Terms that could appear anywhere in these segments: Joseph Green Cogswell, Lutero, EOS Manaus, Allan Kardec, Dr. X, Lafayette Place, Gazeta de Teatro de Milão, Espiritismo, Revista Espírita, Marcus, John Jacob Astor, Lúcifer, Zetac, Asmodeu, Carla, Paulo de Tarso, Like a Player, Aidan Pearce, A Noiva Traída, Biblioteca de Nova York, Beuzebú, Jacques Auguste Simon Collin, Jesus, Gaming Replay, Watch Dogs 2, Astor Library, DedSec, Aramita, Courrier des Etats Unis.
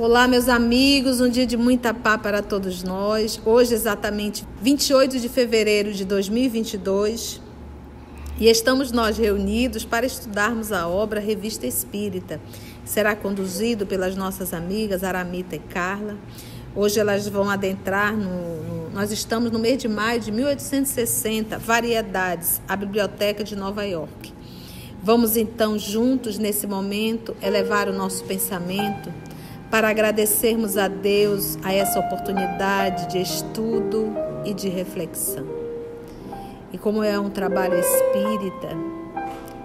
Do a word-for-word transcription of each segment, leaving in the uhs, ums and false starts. Olá, meus amigos, um dia de muita paz para todos nós. Hoje, exatamente vinte e oito de fevereiro de dois mil e vinte e dois, e estamos nós reunidos para estudarmos a obra Revista Espírita. Será conduzido pelas nossas amigas Aramita e Carla. Hoje elas vão adentrar no... no nós estamos no mês de maio de mil oitocentos e sessenta, Variedades, a Biblioteca de Nova York. Vamos então juntos, nesse momento, elevar o nosso pensamento para agradecermos a Deus a essa oportunidade de estudo e de reflexão. E como é um trabalho espírita,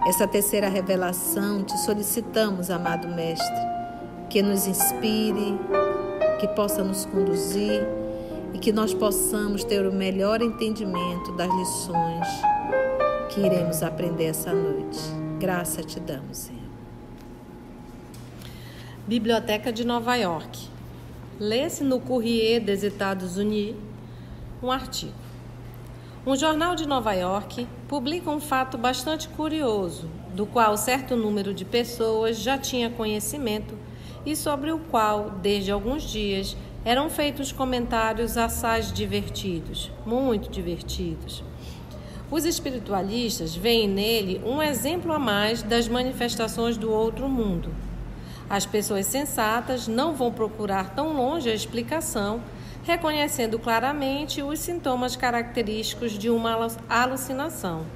essa terceira revelação, te solicitamos, amado Mestre, que nos inspire, que possa nos conduzir e que nós possamos ter o melhor entendimento das lições que iremos aprender essa noite. Graça te damos, Senhor. Biblioteca de Nova York. Lê-se no Courrier des Etats Unis um artigo. Um jornal de Nova York publica um fato bastante curioso, do qual certo número de pessoas já tinha conhecimento e sobre o qual, desde alguns dias, eram feitos comentários assaz divertidos, muito divertidos. Os espiritualistas veem nele um exemplo a mais das manifestações do outro mundo. As pessoas sensatas não vão procurar tão longe a explicação, reconhecendo claramente os sintomas característicos de uma alucinação.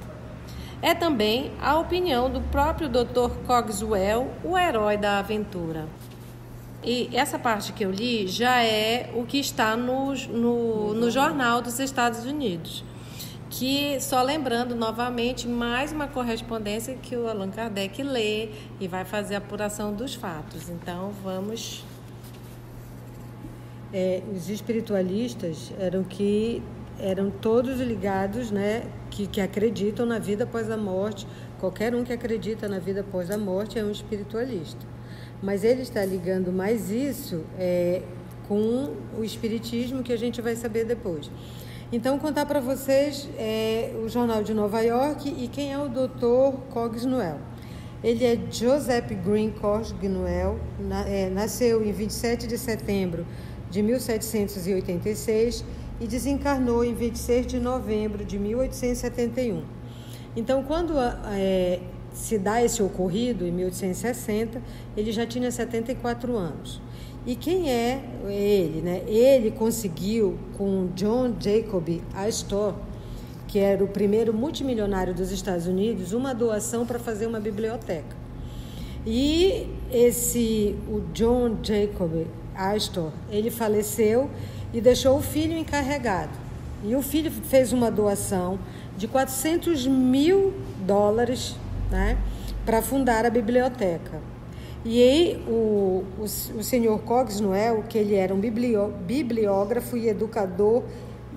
É também a opinião do próprio doutor Cogswell, o herói da aventura. E essa parte que eu li já é o que está no, no, no Jornal dos Estados Unidos, que, só lembrando novamente, mais uma correspondência que o Allan Kardec lê e vai fazer a apuração dos fatos. Então, vamos... É, os espiritualistas eram que eram todos ligados, né, que, que acreditam na vida após a morte. Qualquer um que acredita na vida após a morte é um espiritualista. Mas ele está ligando mais isso é, com o espiritismo, que a gente vai saber depois. Então, contar para vocês é, o Jornal de Nova York e quem é o doutor Cogswell. Ele é Joseph Green Cogswell, na, é, nasceu em vinte e sete de setembro de mil setecentos e oitenta e seis e desencarnou em vinte e seis de novembro de mil oitocentos e setenta e um. Então, quando é, se dá esse ocorrido, em mil oitocentos e sessenta, ele já tinha setenta e quatro anos. E quem é ele, né? Ele conseguiu, com John Jacob Astor, que era o primeiro multimilionário dos Estados Unidos, uma doação para fazer uma biblioteca. E esse, o John Jacob Astor, ele faleceu e deixou o filho encarregado. E o filho fez uma doação de quatrocentos mil dólares, né, para fundar a biblioteca. E aí, o, o, o senhor Cogswell, que ele era um biblio, bibliógrafo e educador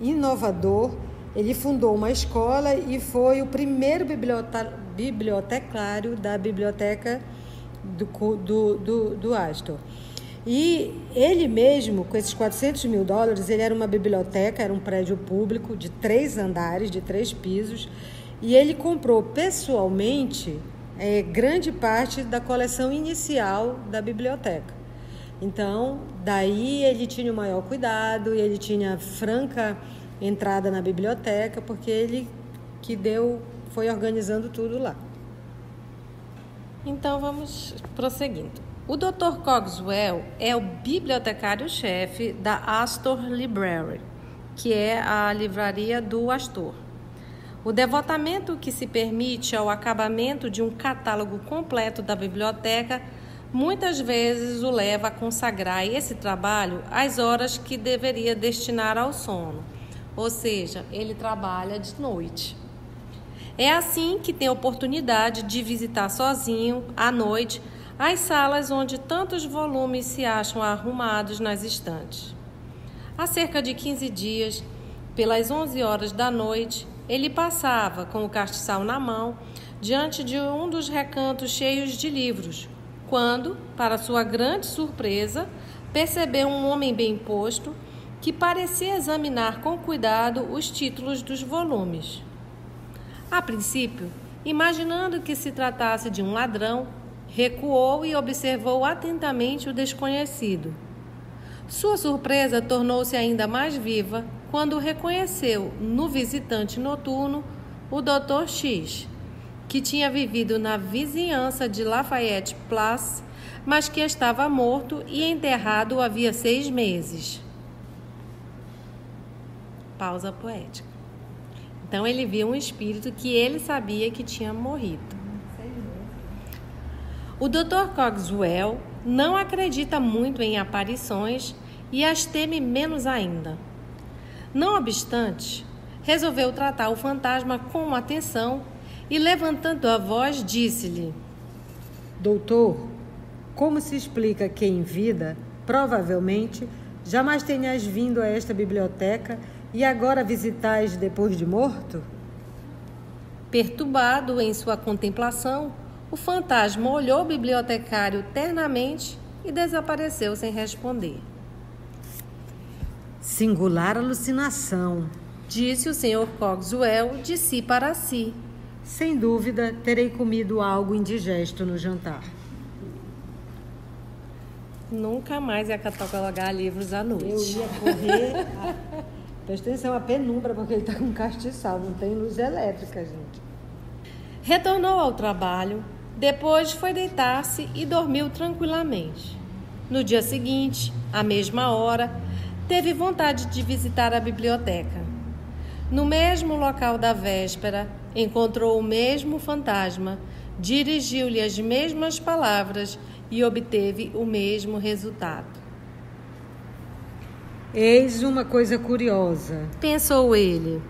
inovador, ele fundou uma escola e foi o primeiro bibliota, bibliotecário da biblioteca do, do, do, do Astor. E ele mesmo, com esses quatrocentos mil dólares, ele era uma biblioteca, era um prédio público de três andares, de três pisos, e ele comprou pessoalmente... É, grande parte da coleção inicial da biblioteca. Então, daí ele tinha o maior cuidado e ele tinha franca entrada na biblioteca, porque ele que deu, foi organizando tudo lá. Então, vamos prosseguindo. O doutor Cogswell é o bibliotecário-chefe da Astor Library, que é a livraria do Astor. O devotamento que se permite ao acabamento de um catálogo completo da biblioteca muitas vezes o leva a consagrar esse trabalho às horas que deveria destinar ao sono, ou seja, ele trabalha de noite. É assim que tem oportunidade de visitar sozinho, à noite, as salas onde tantos volumes se acham arrumados nas estantes. Há cerca de quinze dias, pelas onze horas da noite, ele passava, com o castiçal na mão, diante de um dos recantos cheios de livros, quando, para sua grande surpresa, percebeu um homem bem posto que parecia examinar com cuidado os títulos dos volumes. A princípio, imaginando que se tratasse de um ladrão, recuou e observou atentamente o desconhecido, Sua surpresa tornou-se ainda mais viva quando reconheceu no visitante noturno o doutor X, que tinha vivido na vizinhança de Lafayette Place, mas que estava morto e enterrado havia seis meses. Pausa poética. Então ele viu um espírito que ele sabia que tinha morrido. O doutor Cogswell não acredita muito em aparições e as teme menos ainda. Não obstante, resolveu tratar o fantasma com atenção e, levantando a voz, disse-lhe: Doutor, como se explica que em vida, provavelmente, jamais tenhas vindo a esta biblioteca e agora visitais depois de morto? Perturbado em sua contemplação, o fantasma olhou o bibliotecário ternamente e desapareceu sem responder. Singular alucinação, disse o senhor Cogswell de si para si. Sem dúvida, terei comido algo indigesto no jantar. Nunca mais ia catalogar livros à noite. Eu ia correr... A... Presta atenção, a penumbra, porque ele está com castiçal, não tem luz elétrica, gente. Retornou ao trabalho, depois foi deitar-se e dormiu tranquilamente. No dia seguinte, à mesma hora, teve vontade de visitar a biblioteca. No mesmo local da véspera, encontrou o mesmo fantasma, dirigiu-lhe as mesmas palavras e obteve o mesmo resultado. Eis uma coisa curiosa, pensou ele.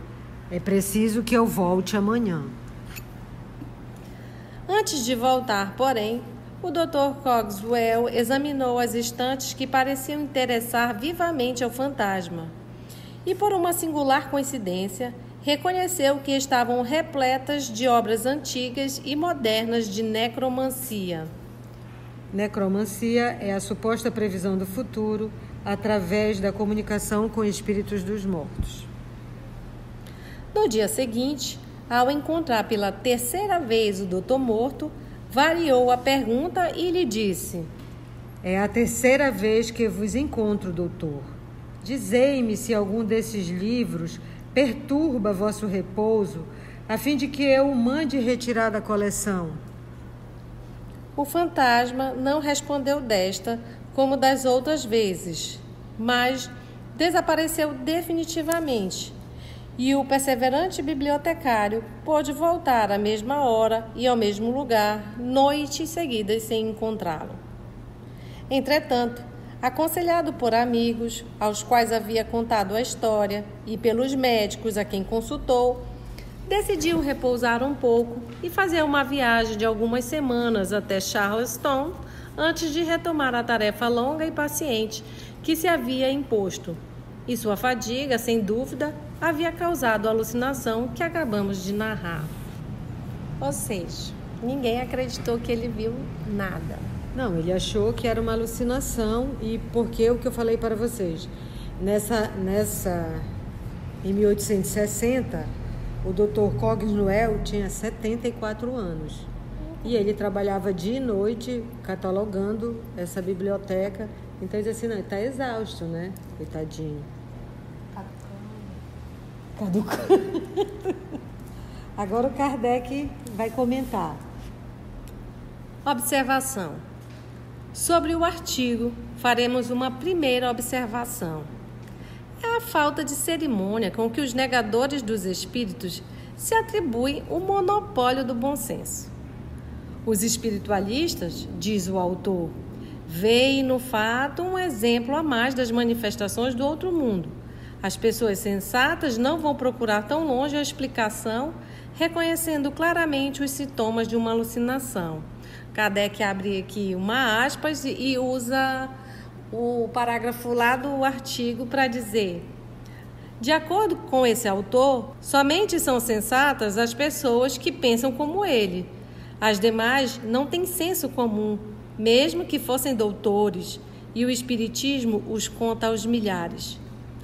É preciso que eu volte amanhã. Antes de voltar, porém, o doutor Cogswell examinou as estantes que pareciam interessar vivamente ao fantasma e, por uma singular coincidência, reconheceu que estavam repletas de obras antigas e modernas de necromancia. Necromancia é a suposta previsão do futuro através da comunicação com espíritos dos mortos. No dia seguinte, ao encontrar pela terceira vez o doutor morto, variou a pergunta e lhe disse: É a terceira vez que vos encontro, doutor. Dizei-me se algum desses livros perturba vosso repouso, a fim de que eu o mande retirar da coleção. O fantasma não respondeu desta, como das outras vezes, mas desapareceu definitivamente. E o perseverante bibliotecário pôde voltar à mesma hora e ao mesmo lugar, noites seguidas sem encontrá-lo. Entretanto, aconselhado por amigos, aos quais havia contado a história, e pelos médicos a quem consultou, decidiu repousar um pouco e fazer uma viagem de algumas semanas até Charleston, antes de retomar a tarefa longa e paciente que se havia imposto. E sua fadiga, sem dúvida, havia causado a alucinação que acabamos de narrar. Ou seja, ninguém acreditou que ele viu nada. Não, ele achou que era uma alucinação, e porque o que eu falei para vocês, nessa, nessa em mil oitocentos e sessenta, o doutor Cogswell tinha setenta e quatro anos e ele trabalhava dia e noite catalogando essa biblioteca. Então diz assim, não, ele está exausto, né? Coitadinho. Caducou. Agora o Kardec vai comentar. Observação. Sobre o artigo, faremos uma primeira observação. É a falta de cerimônia com que os negadores dos espíritos se atribuem o monopólio do bom senso. Os espiritualistas, diz o autor, veem no fato um exemplo a mais das manifestações do outro mundo. As pessoas sensatas não vão procurar tão longe a explicação, reconhecendo claramente os sintomas de uma alucinação. Kardec abre aqui uma aspas e usa o parágrafo lá do artigo para dizer: de acordo com esse autor, somente são sensatas as pessoas que pensam como ele. As demais não têm senso comum, mesmo que fossem doutores, e o espiritismo os conta aos milhares.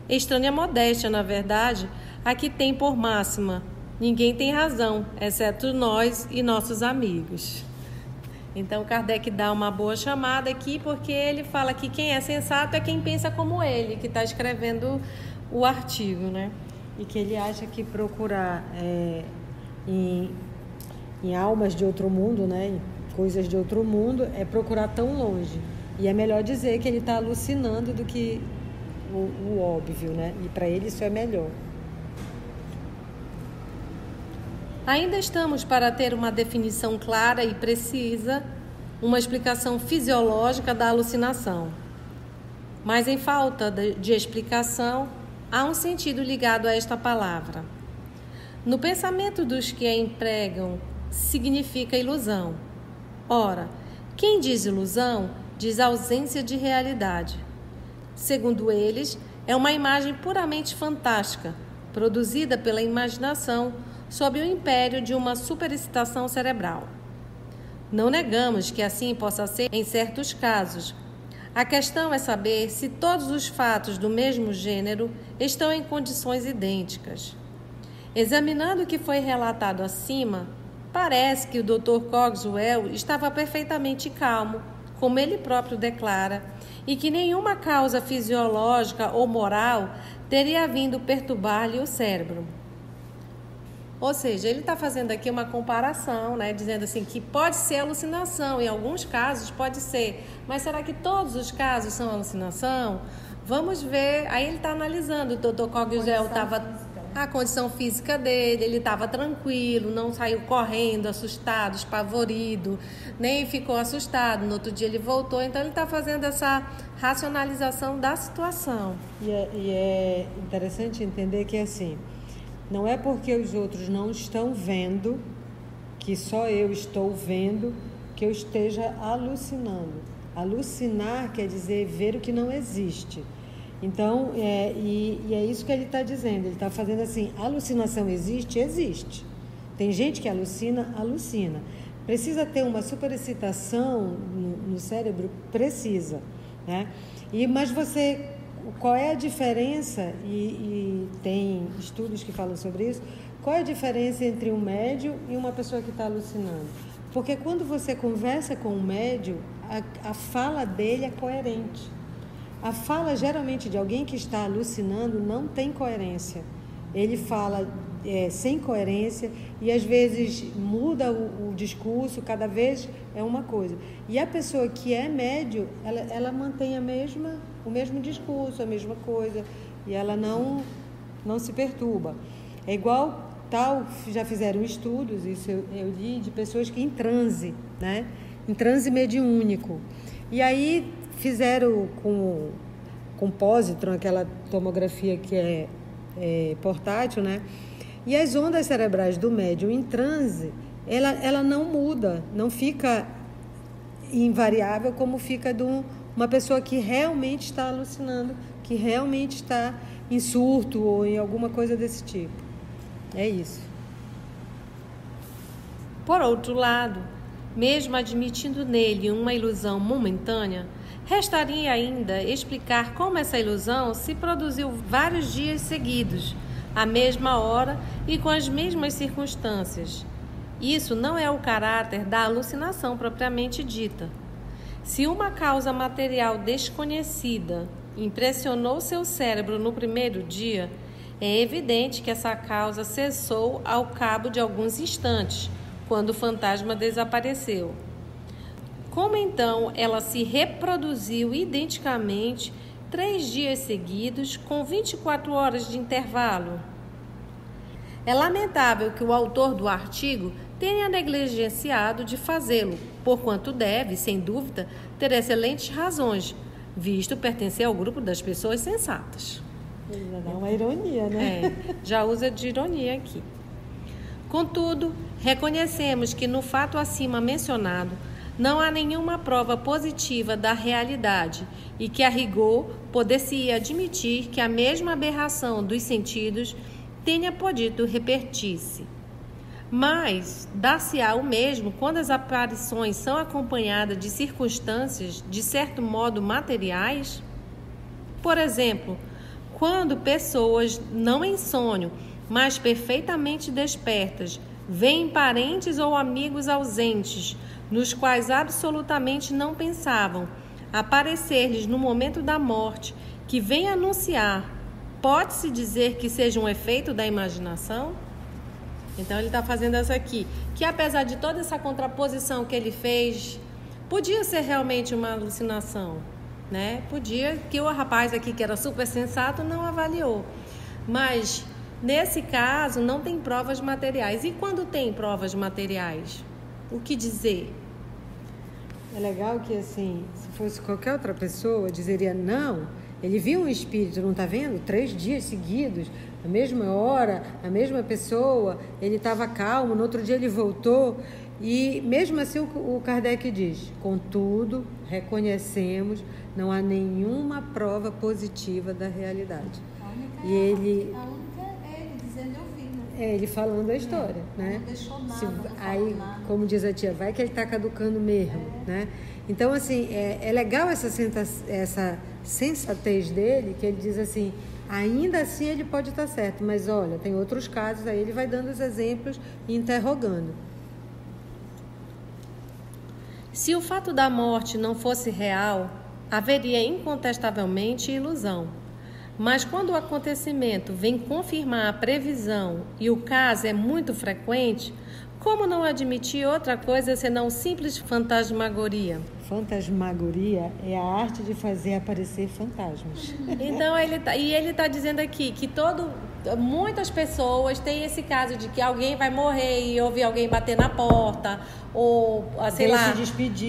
Estranha modéstia, na verdade, a que tem por máxima: ninguém tem razão, exceto nós e nossos amigos. Então Kardec dá uma boa chamada aqui, porque ele fala que quem é sensato é quem pensa como ele, que está escrevendo o artigo, né? E que ele acha que procurar é, em, em almas de outro mundo, né, em coisas de outro mundo, é procurar tão longe. E é melhor dizer que ele está alucinando do que o, o óbvio, né? E para ele isso é melhor. Ainda estamos para ter uma definição clara e precisa, uma explicação fisiológica da alucinação. Mas em falta de explicação, há um sentido ligado a esta palavra. No pensamento dos que a empregam, significa ilusão. Ora, quem diz ilusão, diz ausência de realidade. Segundo eles, é uma imagem puramente fantástica, produzida pela imaginação, sob o império de uma superexcitação cerebral. Não negamos que assim possa ser em certos casos. A questão é saber se todos os fatos do mesmo gênero estão em condições idênticas. Examinando o que foi relatado acima, parece que o doutor Cogswell estava perfeitamente calmo, como ele próprio declara, e que nenhuma causa fisiológica ou moral teria vindo perturbar-lhe o cérebro. Ou seja, ele está fazendo aqui uma comparação, né, dizendo assim que pode ser alucinação, em alguns casos pode ser, mas será que todos os casos são alucinação? Vamos ver, aí ele está analisando, o doutor Cogswell estava... A condição física dele, ele estava tranquilo, não saiu correndo, assustado, espavorido, nem ficou assustado, no outro dia ele voltou, então ele está fazendo essa racionalização da situação. E é, e é interessante entender que assim... Não é porque os outros não estão vendo, que só eu estou vendo, que eu esteja alucinando. Alucinar quer dizer ver o que não existe. Então, é, e, e é isso que ele está dizendo. Ele está fazendo assim, alucinação existe? Existe. Tem gente que alucina, alucina. Precisa ter uma superexcitação no, no cérebro? Precisa. Né? E, mas você... Qual é a diferença, e, e tem estudos que falam sobre isso, qual é a diferença entre um médium e uma pessoa que está alucinando? Porque quando você conversa com um médium, a, a fala dele é coerente. A fala, geralmente, de alguém que está alucinando não tem coerência. Ele fala é, sem coerência e, às vezes, muda o, o discurso, cada vez é uma coisa. E a pessoa que é médium, ela, ela mantém a mesma... o mesmo discurso, a mesma coisa, e ela não, não se perturba. É igual, tal, já fizeram estudos, isso eu, eu li, de pessoas que em transe, né? Em transe mediúnico. E aí fizeram com com pósitron, aquela tomografia que é, é portátil, né? E as ondas cerebrais do médium em transe, ela, ela não muda, não fica invariável como fica do... Uma pessoa que realmente está alucinando, que realmente está em surto ou em alguma coisa desse tipo. É isso. Por outro lado, mesmo admitindo nele uma ilusão momentânea, restaria ainda explicar como essa ilusão se produziu vários dias seguidos, à mesma hora e com as mesmas circunstâncias. Isso não é o caráter da alucinação propriamente dita. Se uma causa material desconhecida impressionou seu cérebro no primeiro dia, é evidente que essa causa cessou ao cabo de alguns instantes, quando o fantasma desapareceu. Como então ela se reproduziu identicamente três dias seguidos, com vinte e quatro horas de intervalo? É lamentável que o autor do artigo tenha negligenciado de fazê-lo, porquanto deve, sem dúvida, ter excelentes razões, visto pertencer ao grupo das pessoas sensatas. É uma ironia, né? É, já usa de ironia aqui. Contudo, reconhecemos que no fato acima mencionado, não há nenhuma prova positiva da realidade e que, a rigor, poder-se-ia admitir que a mesma aberração dos sentidos tenha podido repetir-se. Mas dá-se-á o mesmo quando as aparições são acompanhadas de circunstâncias, de certo modo, materiais. Por exemplo, quando pessoas, não em sonho, mas perfeitamente despertas, veem parentes ou amigos ausentes, nos quais absolutamente não pensavam, aparecer-lhes no momento da morte, que vem anunciar, pode-se dizer que seja um efeito da imaginação? Então ele está fazendo essa aqui, que apesar de toda essa contraposição que ele fez, podia ser realmente uma alucinação, né? Podia, que o rapaz aqui que era super sensato não avaliou, mas nesse caso não tem provas materiais. E quando tem provas materiais, o que dizer? É legal que assim, se fosse qualquer outra pessoa, dizeria não, ele viu um espírito, não está vendo? Três dias seguidos, a mesma hora, a mesma pessoa, ele estava calmo, no outro dia ele voltou. E mesmo assim o Kardec diz, contudo, reconhecemos, não há nenhuma prova positiva da realidade. A única, e ele, a única é ele dizendo eu vi, né? É ele falando a história, é, né? Não deixou nada, Se, não aí, nada. Como diz a tia, vai que ele está caducando mesmo, é. Né? Então, assim, é, é legal essa, senta, essa sensatez dele, que ele diz assim, ainda assim ele pode estar certo, mas olha, tem outros casos, aí ele vai dando os exemplos e interrogando. Se o fato da morte não fosse real, haveria incontestavelmente ilusão. Mas quando o acontecimento vem confirmar a previsão e o caso é muito frequente, como não admitir outra coisa senão simples fantasmagoria? Fantasmagoria é a arte de fazer aparecer fantasmas. Então ele tá, e ele está dizendo aqui que todo, muitas pessoas têm esse caso de que alguém vai morrer e ouvir alguém bater na porta, ou sei lá,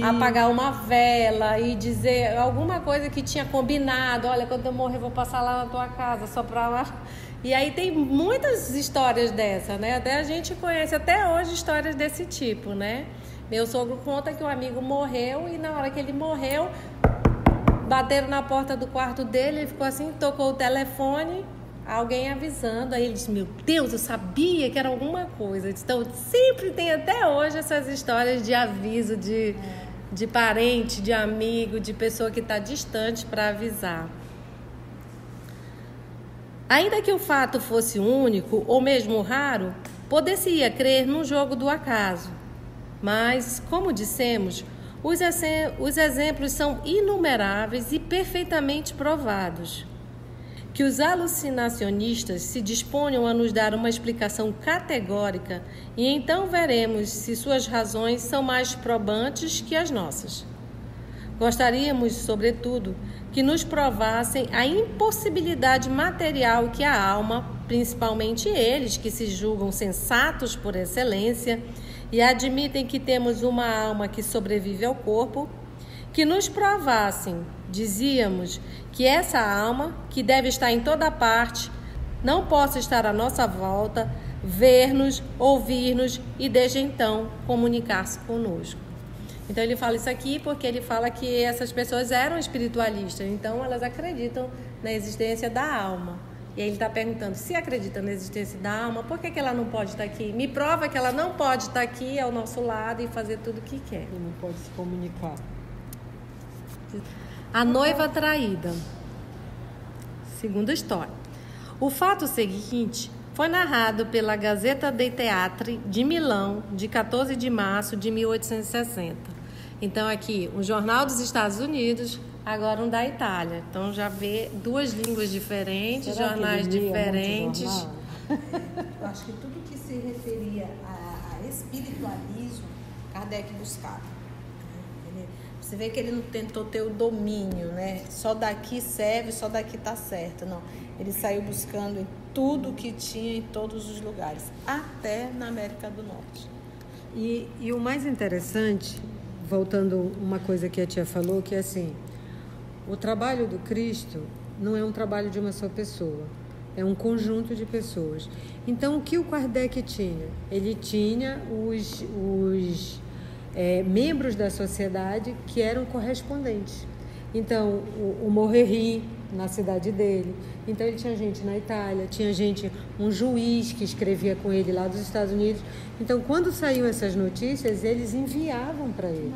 apagar uma vela e dizer alguma coisa que tinha combinado, olha, quando eu morrer eu vou passar lá na tua casa, só para lá. E aí tem muitas histórias dessa, né? Até a gente conhece até hoje histórias desse tipo, né? Meu sogro conta que um amigo morreu e na hora que ele morreu, bateram na porta do quarto dele, ele ficou assim, tocou o telefone, alguém avisando. Aí ele disse, meu Deus, eu sabia que era alguma coisa. Então sempre tem até hoje essas histórias de aviso de, de parente, de amigo, de pessoa que está distante para avisar. Ainda que o fato fosse único ou mesmo raro, poder-se-ia crer num jogo do acaso. Mas, como dissemos, os, ex- os exemplos são inumeráveis e perfeitamente provados. Que os alucinacionistas se disponham a nos dar uma explicação categórica e então veremos se suas razões são mais probantes que as nossas. Gostaríamos, sobretudo, que nos provassem a impossibilidade material que a alma, principalmente eles que se julgam sensatos por excelência e admitem que temos uma alma que sobrevive ao corpo, que nos provassem, dizíamos, que essa alma, que deve estar em toda parte, não possa estar à nossa volta, ver-nos, ouvir-nos e, desde então, comunicar-se conosco. Então ele fala isso aqui porque ele fala que essas pessoas eram espiritualistas, então elas acreditam na existência da alma. E aí ele está perguntando, se acredita na existência da alma, por que que ela não pode estar aqui? Me prova que ela não pode estar aqui ao nosso lado e fazer tudo o que quer. E não pode se comunicar. A noiva traída. Segunda história. O fato seguinte foi narrado pela Gazeta de Teatro de Milão, de quatorze de março de mil oitocentos e sessenta. Então, aqui, um jornal dos Estados Unidos, agora um da Itália. Então, já vê duas línguas diferentes, Será jornais diferentes. Eu acho que tudo que se referia a, a espiritualismo, Kardec buscava. Ele, você vê que ele não tentou ter o domínio, né? Só daqui serve, só daqui tá certo. Não, ele saiu buscando tudo que tinha em todos os lugares, até na América do Norte. E, e o mais interessante, voltando uma coisa que a tia falou, que é assim, o trabalho do Cristo não é um trabalho de uma só pessoa, é um conjunto de pessoas. Então, o que o Kardec tinha? Ele tinha os, os é, membros da sociedade que eram correspondentes. Então, o, o Morreri, na cidade dele. Então, ele tinha gente na Itália, tinha gente, um juiz que escrevia com ele lá dos Estados Unidos. Então, quando saíam essas notícias, eles enviavam para ele.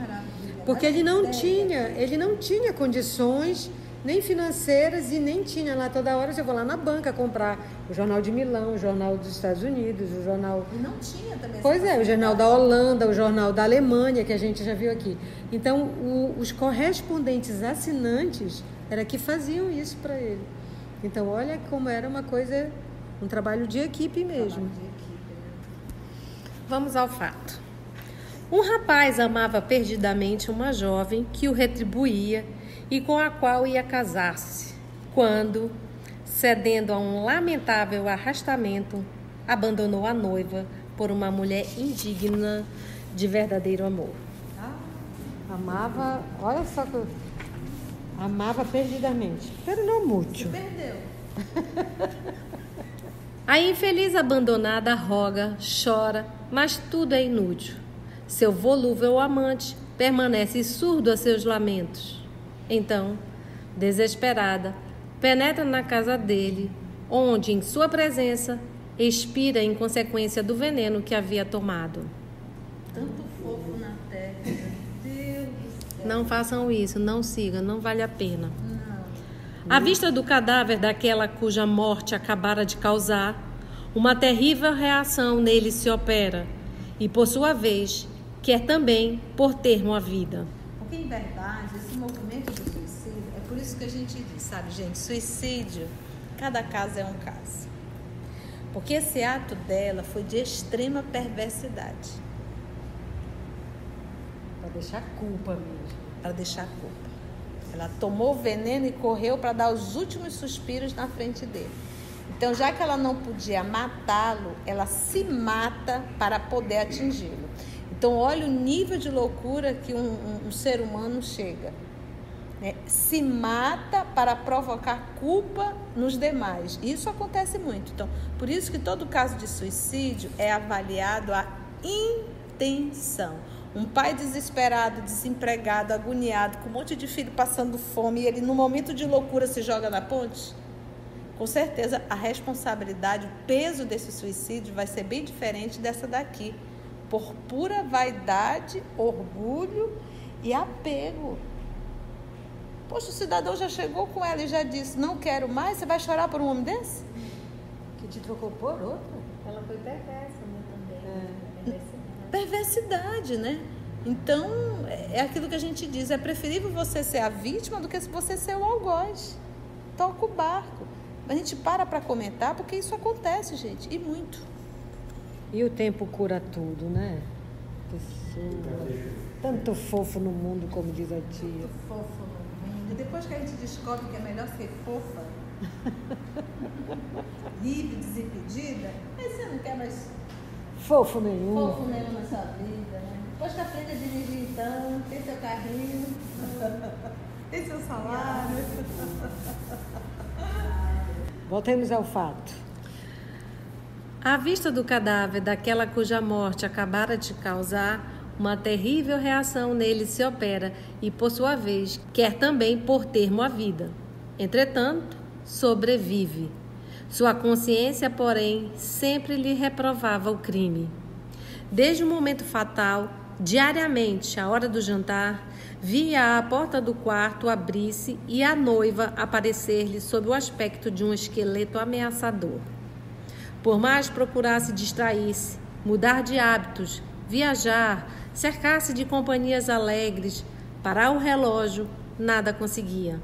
Porque ele não tinha, ele não tinha condições nem financeiras e nem tinha lá toda hora. Eu vou lá na banca comprar o Jornal de Milão, o Jornal dos Estados Unidos, o Jornal... E não tinha também. Pois é, o Jornal da Holanda, o Jornal da Alemanha, que a gente já viu aqui. Então, o, os correspondentes assinantes era que faziam isso para ele. Então, olha como era uma coisa, um trabalho de equipe mesmo. De equipe, né? Vamos ao fato. Um rapaz amava perdidamente uma jovem que o retribuía e com a qual ia casar-se, quando, cedendo a um lamentável arrastamento, abandonou a noiva por uma mulher indigna de verdadeiro amor. Ah, amava, olha só que... Amava perdidamente, pero não muito. Perdeu. A infeliz abandonada roga, chora, mas tudo é inútil. Seu volúvel amante permanece surdo a seus lamentos. Então, desesperada, penetra na casa dele, onde, em sua presença, expira em consequência do veneno que havia tomado. Tanto fogo na terra, meu Deus do céu. Não façam isso, não sigam, não vale a pena. Não. À vista do cadáver daquela cuja morte acabara de causar, uma terrível reação nele se opera, e, por sua vez, quer também pôr termo à vida. Porque, em verdade, esse movimento do suicídio, é por isso que a gente diz, sabe, gente, suicídio, cada caso é um caso. Porque esse ato dela foi de extrema perversidade. Para deixar a culpa mesmo. Para deixar a culpa. Ela tomou o veneno e correu para dar os últimos suspiros na frente dele. Então, já que ela não podia matá-lo, ela se mata para poder atingi-lo. Então, olha o nível de loucura que um, um, um ser humano chega. Né? Se mata para provocar culpa nos demais. Isso acontece muito. Então, por isso que todo caso de suicídio é avaliado a intenção. Um pai desesperado, desempregado, agoniado, com um monte de filho passando fome, e ele, no momento de loucura, se joga na ponte... Com certeza, a responsabilidade, o peso desse suicídio vai ser bem diferente dessa daqui. Por pura vaidade, orgulho e apego. Poxa, o cidadão já chegou com ela e já disse, não quero mais, você vai chorar por um homem desse? Que te trocou por outro? Ela foi perversa, né, também. É. Perversidade, né? Então, é aquilo que a gente diz, é preferível você ser a vítima do que você ser o algoz. Toca o barco. A gente para para comentar, porque isso acontece, gente, e muito. E o tempo cura tudo, né? Pessoa, tanto fofo no mundo, como diz a tia. Tanto fofo no mundo. E depois que a gente descobre que é melhor ser fofa, livre, desimpedida, aí você não quer mais... Fofo nenhum. Fofo nenhum na sua vida, né? Depois que aprende a dirigir, então, tem seu carrinho, tem seu salário... Voltemos ao fato. À vista do cadáver daquela cuja morte acabara de causar, uma terrível reação nele se opera e, por sua vez, quer também pôr termo à vida. Entretanto, sobrevive. Sua consciência, porém, sempre lhe reprovava o crime. Desde o momento fatal, diariamente, à hora do jantar, via a porta do quarto abrir-se e a noiva aparecer-lhe sob o aspecto de um esqueleto ameaçador. Por mais procurasse distrair-se, mudar de hábitos, viajar, cercar-se de companhias alegres, parar o relógio, nada conseguia.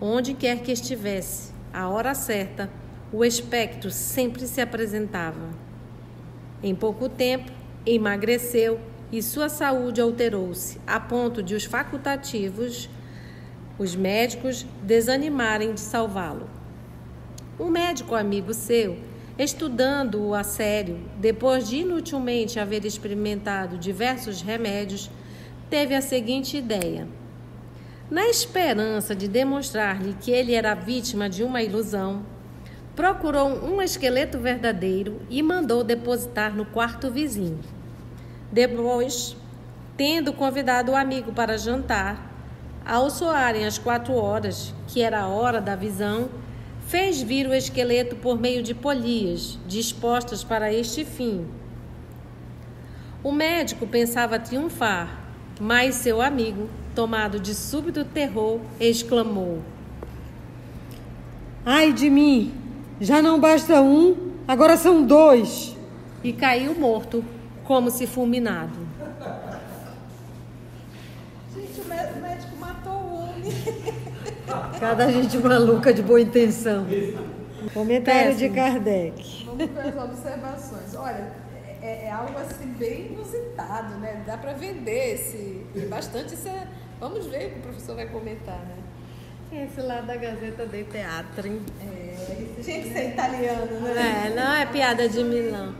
Onde quer que estivesse, à hora certa, o espectro sempre se apresentava. Em pouco tempo, emagreceu, e sua saúde alterou-se, a ponto de os facultativos, os médicos, desanimarem de salvá-lo. Um médico amigo seu, estudando-o a sério, depois de inutilmente haver experimentado diversos remédios, teve a seguinte ideia. Na esperança de demonstrar-lhe que ele era vítima de uma ilusão, procurou um esqueleto verdadeiro e mandou depositar no quarto vizinho. Depois, tendo convidado o amigo para jantar, ao soarem as quatro horas, que era a hora da visão, fez vir o esqueleto por meio de polias, dispostas para este fim. O médico pensava triunfar, mas seu amigo, tomado de súbito terror, exclamou: Ai de mim! Já não basta um, agora são dois! E caiu morto, como se fulminado. Gente, o médico matou o homem. Cada gente maluca de boa intenção. Comentário Péssimo. de Kardec. Vamos para as observações. Olha, é, é algo assim bem inusitado, né? Dá para vender esse, bastante isso. É, vamos ver o que o professor vai comentar, né? Esse lá da Gazeta de Teatro, hein? É, gente, isso é italiano, né? É, não é piada de Milão.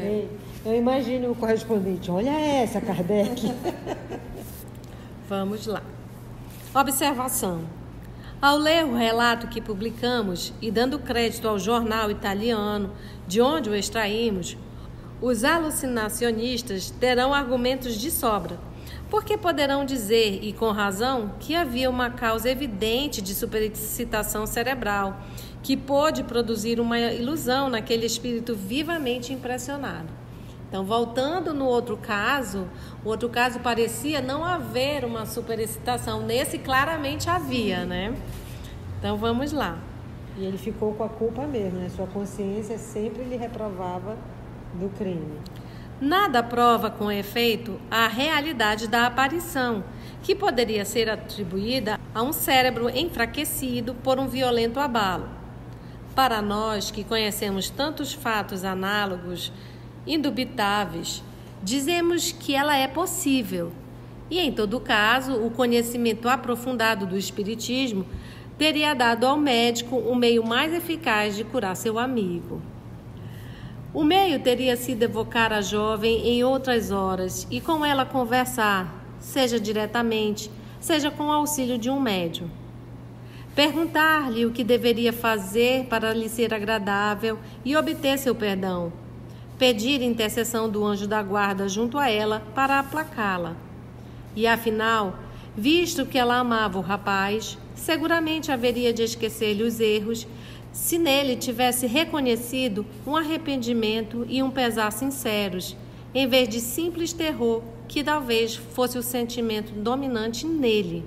É. Eu imagino o correspondente. Olha essa, Kardec. Vamos lá. Observação. Ao ler o relato que publicamos e dando crédito ao jornal italiano de onde o extraímos, os alucinacionistas terão argumentos de sobra, porque poderão dizer, e com razão, que havia uma causa evidente de superexcitação cerebral, que pôde produzir uma ilusão naquele espírito vivamente impressionado. Então, voltando no outro caso, o outro caso parecia não haver uma superexcitação, nesse claramente havia, né? Então, vamos lá. E ele ficou com a culpa mesmo, né? Sua consciência sempre lhe reprovava do crime. Nada prova, com efeito, a realidade da aparição, que poderia ser atribuída a um cérebro enfraquecido por um violento abalo. Para nós, que conhecemos tantos fatos análogos, indubitáveis, dizemos que ela é possível. E, em todo caso, o conhecimento aprofundado do Espiritismo teria dado ao médico um meio mais eficaz de curar seu amigo. O meio teria sido evocar a jovem em outras horas e com ela conversar, seja diretamente, seja com o auxílio de um médium. Perguntar-lhe o que deveria fazer para lhe ser agradável e obter seu perdão. Pedir intercessão do anjo da guarda junto a ela para aplacá-la. E, afinal, visto que ela amava o rapaz, seguramente haveria de esquecer-lhe os erros, se nele tivesse reconhecido um arrependimento e um pesar sinceros, em vez de simples terror, que talvez fosse o sentimento dominante nele.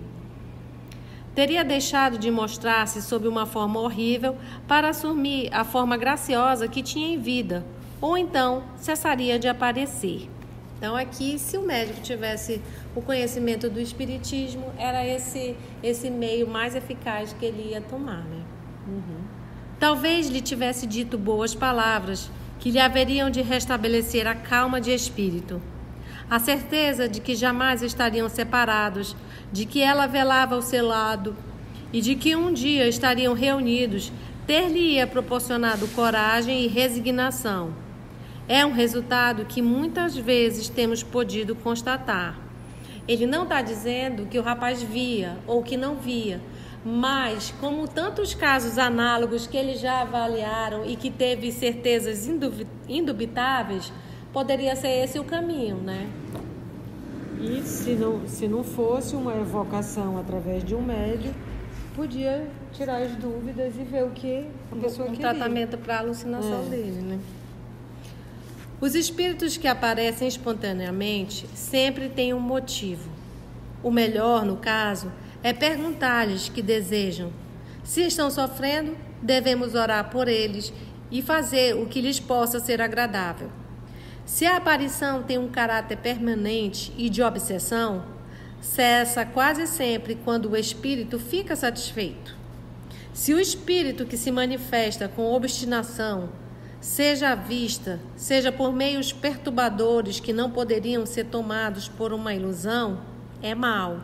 Teria deixado de mostrar-se sob uma forma horrível para assumir a forma graciosa que tinha em vida, ou então cessaria de aparecer. Então aqui, se o médico tivesse o conhecimento do Espiritismo, era esse, esse meio mais eficaz que ele ia tomar, né? Uhum. Talvez lhe tivesse dito boas palavras, que lhe haveriam de restabelecer a calma de espírito, a certeza de que jamais estariam separados, de que ela velava ao seu lado e de que um dia estariam reunidos, ter-lhe-ia proporcionado coragem e resignação. É um resultado que muitas vezes temos podido constatar. Ele não está dizendo que o rapaz via ou que não via, mas, como tantos casos análogos que eles já avaliaram e que teve certezas indubitáveis, poderia ser esse o caminho, né? E se não, se não fosse uma evocação através de um médium, podia tirar as dúvidas e ver o que a pessoa um queria. Um tratamento para a alucinação é. dele, né? Os espíritos que aparecem espontaneamente sempre têm um motivo. O melhor, no caso, é perguntar-lhes que desejam. Se estão sofrendo, devemos orar por eles e fazer o que lhes possa ser agradável. Se a aparição tem um caráter permanente e de obsessão, cessa quase sempre quando o espírito fica satisfeito. Se o espírito que se manifesta com obstinação, seja à vista, seja por meios perturbadores que não poderiam ser tomados por uma ilusão, é mal.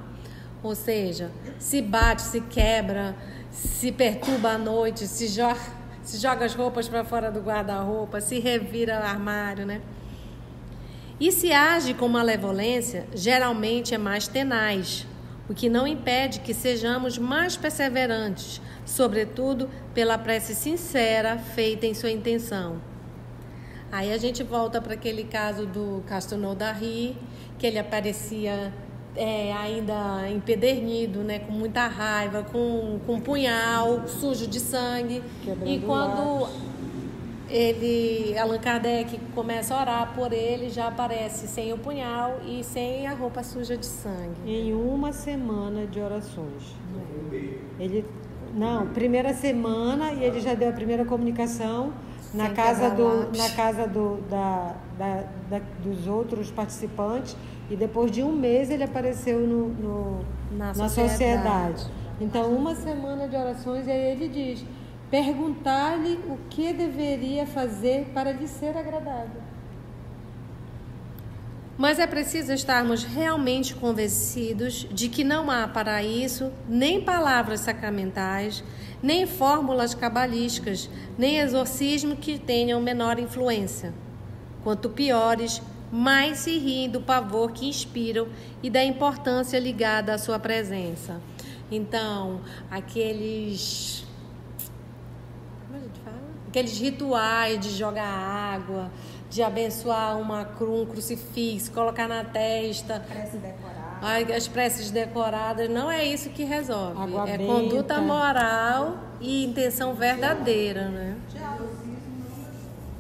Ou seja, se bate, se quebra, se perturba à noite, se joga, se joga as roupas para fora do guarda-roupa, se revira o armário, né? E se age com malevolência, geralmente é mais tenaz, o que não impede que sejamos mais perseverantes, sobretudo pela prece sincera feita em sua intenção. Aí a gente volta para aquele caso do Castelnaudary, que ele aparecia... É, ainda empedernido, né, com muita raiva, com, com um punhal, sujo de sangue. Quebrando e quando ele, Allan Kardec começa a orar por ele, já aparece sem o punhal e sem a roupa suja de sangue. Em uma semana de orações. É. Ele Não, primeira semana, e ele já deu a primeira comunicação na casa, do, na casa do, da, da, da, dos outros participantes, e depois de um mês ele apareceu no, no, na, na sociedade. sociedade. Então, uma semana de orações, e aí ele diz, perguntar-lhe o que deveria fazer para lhe ser agradável. Mas é preciso estarmos realmente convencidos de que não há para isso nem palavras sacramentais, nem fórmulas cabalísticas, nem exorcismo que tenham menor influência. Quanto piores, mais se riem do pavor que inspiram e da importância ligada à sua presença. Então, aqueles... Como a gente fala? Aqueles rituais de jogar água... de abençoar uma cru, um crucifixo, colocar na testa. Preces decoradas. As preces decoradas, não é isso que resolve. Água é benta. Conduta moral e intenção verdadeira, né?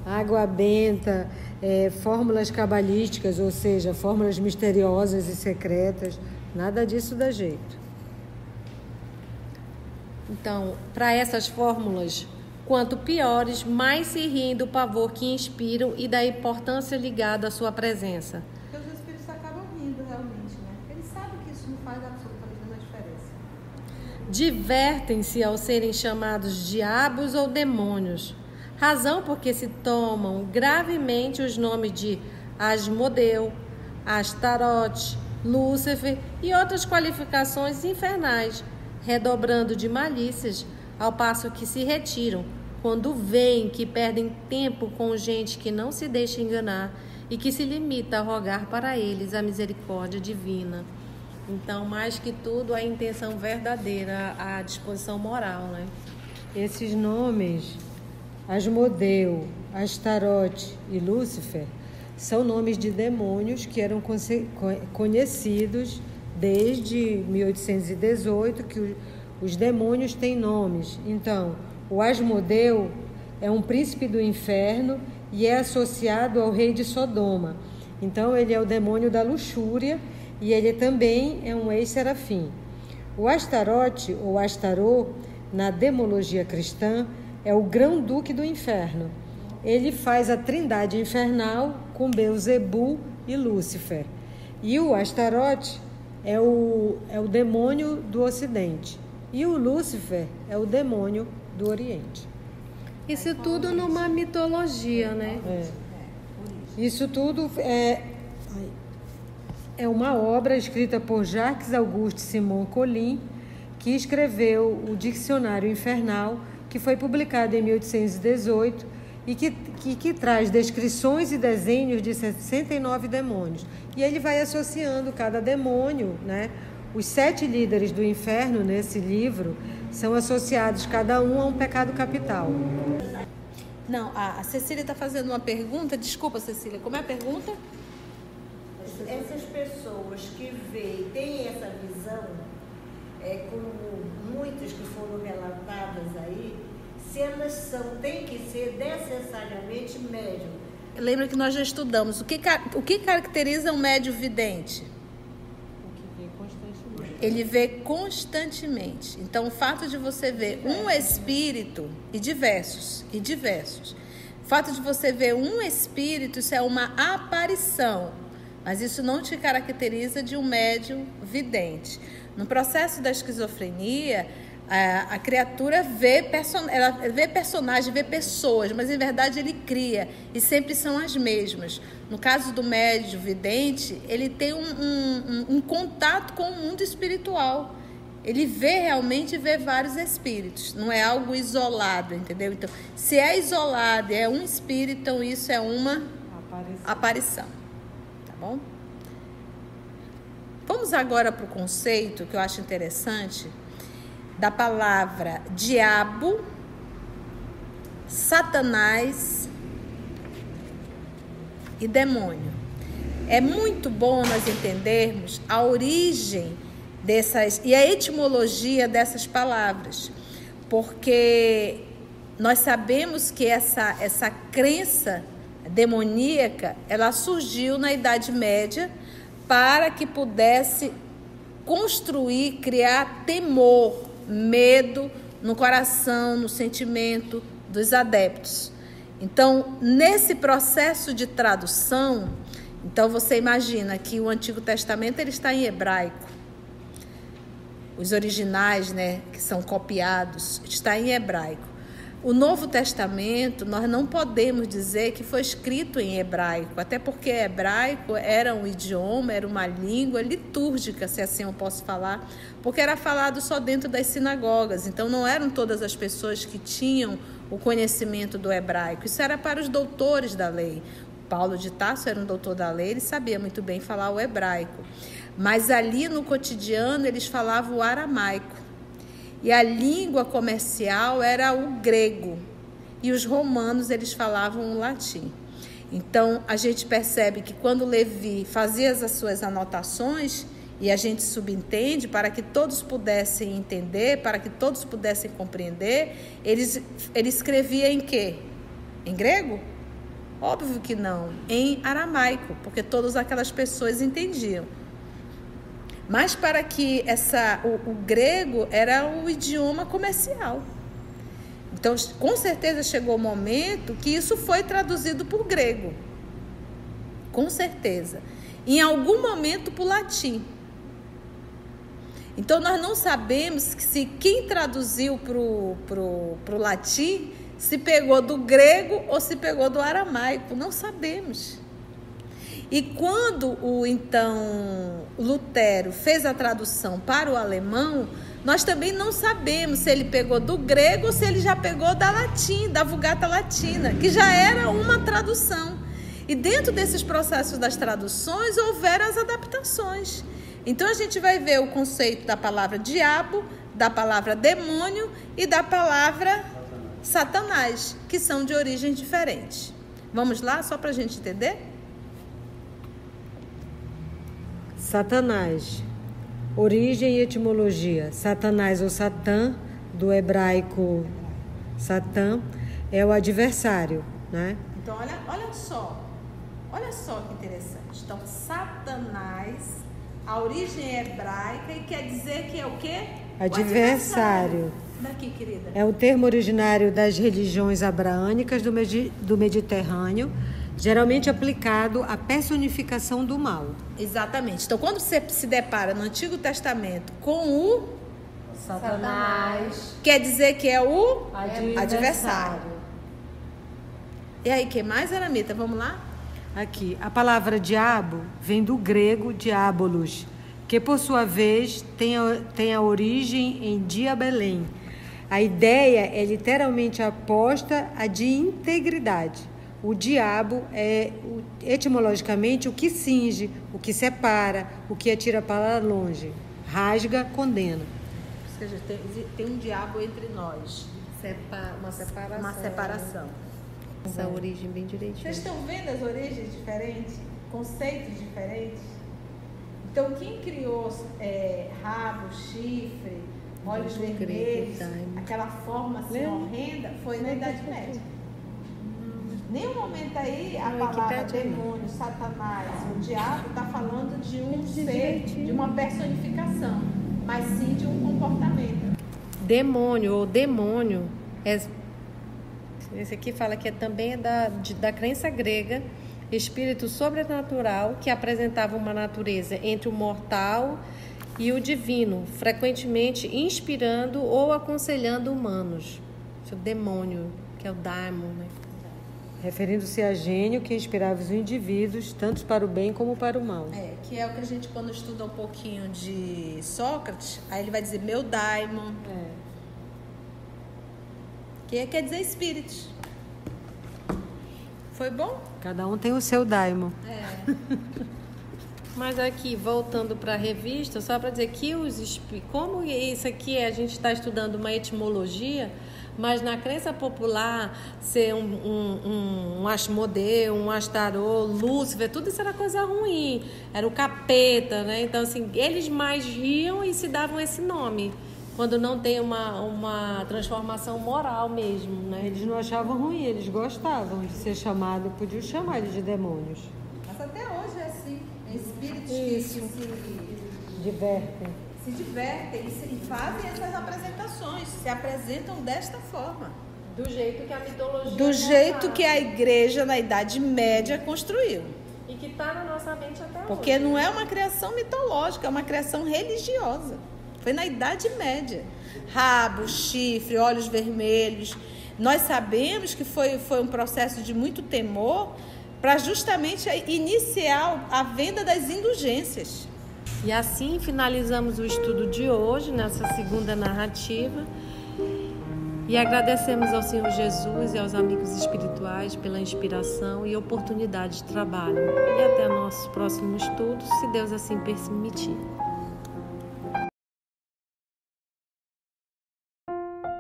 Água benta, é, fórmulas cabalísticas, ou seja, fórmulas misteriosas e secretas, nada disso dá jeito. Então, para essas fórmulas... Quanto piores, mais se riem do pavor que inspiram e da importância ligada à sua presença. Porque os espíritos acabam rindo realmente, né? Eles sabem que isso não faz absolutamente nenhuma diferença. Divertem-se ao serem chamados diabos ou demônios, razão porque se tomam gravemente os nomes de Asmodeu, Astarote, Lúcifer e outras qualificações infernais, redobrando de malícias, ao passo que se retiram, quando veem que perdem tempo com gente que não se deixa enganar e que se limita a rogar para eles a misericórdia divina. Então, mais que tudo, a intenção verdadeira, a disposição moral, né? Esses nomes, Asmodeu, Astarote e Lúcifer, são nomes de demônios que eram conhecidos desde mil oitocentos e dezoito, que o Os demônios têm nomes. Então, o Asmodeu é um príncipe do inferno e é associado ao rei de Sodoma. Então, ele é o demônio da luxúria e ele também é um ex-serafim. O Astarote, ou Astarô, na demologia cristã, é o grão-duque do inferno. Ele faz a trindade infernal com Beuzebú e Lúcifer. E o Astarote é o, é o demônio do ocidente. E o Lúcifer é o demônio do Oriente. Isso tudo numa mitologia, né? É. Isso tudo é, é uma obra escrita por Jacques Auguste Simon Collin, que escreveu o Dicionário Infernal, que foi publicado em mil oitocentos e dezoito e que, que, que traz descrições e desenhos de sessenta e nove demônios. E ele vai associando cada demônio, né? Os sete líderes do inferno, nesse livro, são associados, cada um, a um pecado capital. Não, a Cecília está fazendo uma pergunta. Desculpa, Cecília, como é a pergunta? Essas pessoas que veem, têm essa visão, é, como muitas que foram relatadas aí, se elas são, tem que ser necessariamente médium. Lembra que nós já estudamos. O que, o que caracteriza um médium vidente? Ele vê constantemente. Então, o fato de você ver um espírito, e diversos, e diversos. O fato de você ver um espírito, isso é uma aparição. Mas isso não te caracteriza de um médium vidente. No processo da esquizofrenia, a, a criatura vê, person, ela vê personagens, vê pessoas, mas, em verdade, ele cria. E sempre são as mesmas. No caso do médium vidente, ele tem um, um, um, um contato com o mundo espiritual. Ele vê realmente, vê vários espíritos. Não é algo isolado, entendeu? Então, se é isolado e é um espírito, então isso é uma aparição. aparição. Tá bom? Vamos agora para o conceito que eu acho interessante da palavra diabo, Satanás e demônio. É muito bom nós entendermos a origem dessas e a etimologia dessas palavras, porque nós sabemos que essa, essa crença demoníaca, ela surgiu na Idade Média para que pudesse construir, criar temor, medo no coração, no sentimento dos adeptos. Então, nesse processo de tradução, então você imagina que o Antigo Testamento ele está em hebraico. Os originais, né, que são copiados, está em hebraico. O Novo Testamento, nós não podemos dizer que foi escrito em hebraico, até porque hebraico era um idioma, era uma língua litúrgica, se assim eu posso falar, porque era falado só dentro das sinagogas, então não eram todas as pessoas que tinham o conhecimento do hebraico, isso era para os doutores da lei. Paulo de Tarso era um doutor da lei, ele sabia muito bem falar o hebraico, mas ali no cotidiano eles falavam o aramaico. E a língua comercial era o grego. E os romanos, eles falavam o latim. Então, a gente percebe que quando Levi fazia as suas anotações, e a gente subentende, para que todos pudessem entender, para que todos pudessem compreender, ele, ele escrevia em quê? Em grego? Óbvio que não. Em aramaico, porque todas aquelas pessoas entendiam. Mas para que essa, o, o grego era o idioma comercial. Então, com certeza chegou o momento que isso foi traduzido por grego. Com certeza. Em algum momento por latim. Então, nós não sabemos se quem traduziu para o latim se pegou do grego ou se pegou do aramaico. Não sabemos. E quando o então Lutero fez a tradução para o alemão, nós também não sabemos se ele pegou do grego ou se ele já pegou da latim, da Vulgata Latina, que já era uma tradução. E dentro desses processos das traduções houveram as adaptações. Então a gente vai ver o conceito da palavra diabo, da palavra demônio e da palavra Satanás, que são de origem diferente. Vamos lá, só para a gente entender? Satanás, origem e etimologia. Satanás ou Satã, do hebraico Satã, é o adversário, né? Então, olha, olha só, olha só que interessante. Então, Satanás, a origem é hebraica e quer dizer que é o quê? Adversário. O adversário. Daqui, querida. É o termo originário das religiões abraânicas do, Medi- do Mediterrâneo, geralmente aplicado à personificação do mal. Exatamente. Então, quando você se depara no Antigo Testamento com o Satanás, quer dizer que é o adversário. adversário. E aí, que mais, Aramita? Vamos lá? Aqui. A palavra diabo vem do grego diabolos, que por sua vez tem a, tem a origem em diabelém. A ideia é literalmente oposta à de integridade. O diabo é, etimologicamente, o que cinge, o que separa, o que atira para longe, rasga, condena. Ou seja, tem, tem um diabo entre nós. Separa, uma separação. Uma separação. Essa é. Origem bem direitinha. Vocês estão vendo as origens diferentes? Conceitos diferentes? Então, quem criou é, rabo, chifre, olhos vermelhos, aquela forma assim, Lembra? horrenda, foi na Idade Média. Nenhum momento aí a palavra demônio, Satanás, o diabo está falando de um ser, de uma personificação, mas sim de um comportamento. Demônio ou demônio, é, esse aqui fala que é também da, de, da crença grega, espírito sobrenatural que apresentava uma natureza entre o mortal e o divino, frequentemente inspirando ou aconselhando humanos. O demônio, que é o daimon, né? Referindo-se a gênio que inspirava os indivíduos, tanto para o bem como para o mal. É, que é o que a gente, quando estuda um pouquinho de Sócrates, aí ele vai dizer, meu daimon. É. Que quer dizer espíritos. Foi bom? Cada um tem o seu daimon. É. Mas aqui, voltando para a revista, só para dizer que os... Como isso aqui é, a gente está estudando uma etimologia... Mas na crença popular, ser um, um, um Asmodeu, um Astarote, Lúcifer, tudo isso era coisa ruim. Era o capeta, né? Então, assim, eles mais riam e se davam esse nome. Quando não tem uma, uma transformação moral mesmo, né? Eles não achavam ruim, eles gostavam de ser chamado, podiam chamar eles de demônios. Mas até hoje é assim. É espíritos que se divertem. se divertem e fazem essas apresentações, se apresentam desta forma. Do jeito que a mitologia... Do jeito que a igreja na Idade Média construiu. E que está na nossa mente até hoje. Porque não é uma criação mitológica, é uma criação religiosa. Foi na Idade Média. Rabo, chifre, olhos vermelhos. Nós sabemos que foi, foi um processo de muito temor para justamente iniciar a venda das indulgências. E assim finalizamos o estudo de hoje, nessa segunda narrativa. E agradecemos ao Senhor Jesus e aos amigos espirituais pela inspiração e oportunidade de trabalho. E até nosso próximo estudo, se Deus assim permitir.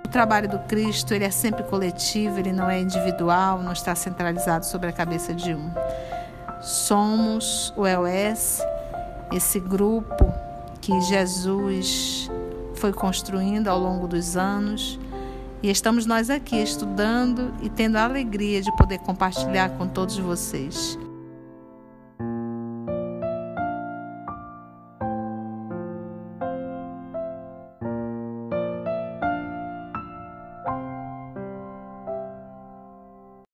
O trabalho do Cristo, ele é sempre coletivo, ele não é individual, não está centralizado sobre a cabeça de um. Somos o E O S, esse grupo que Jesus foi construindo ao longo dos anos. E estamos nós aqui estudando e tendo a alegria de poder compartilhar com todos vocês.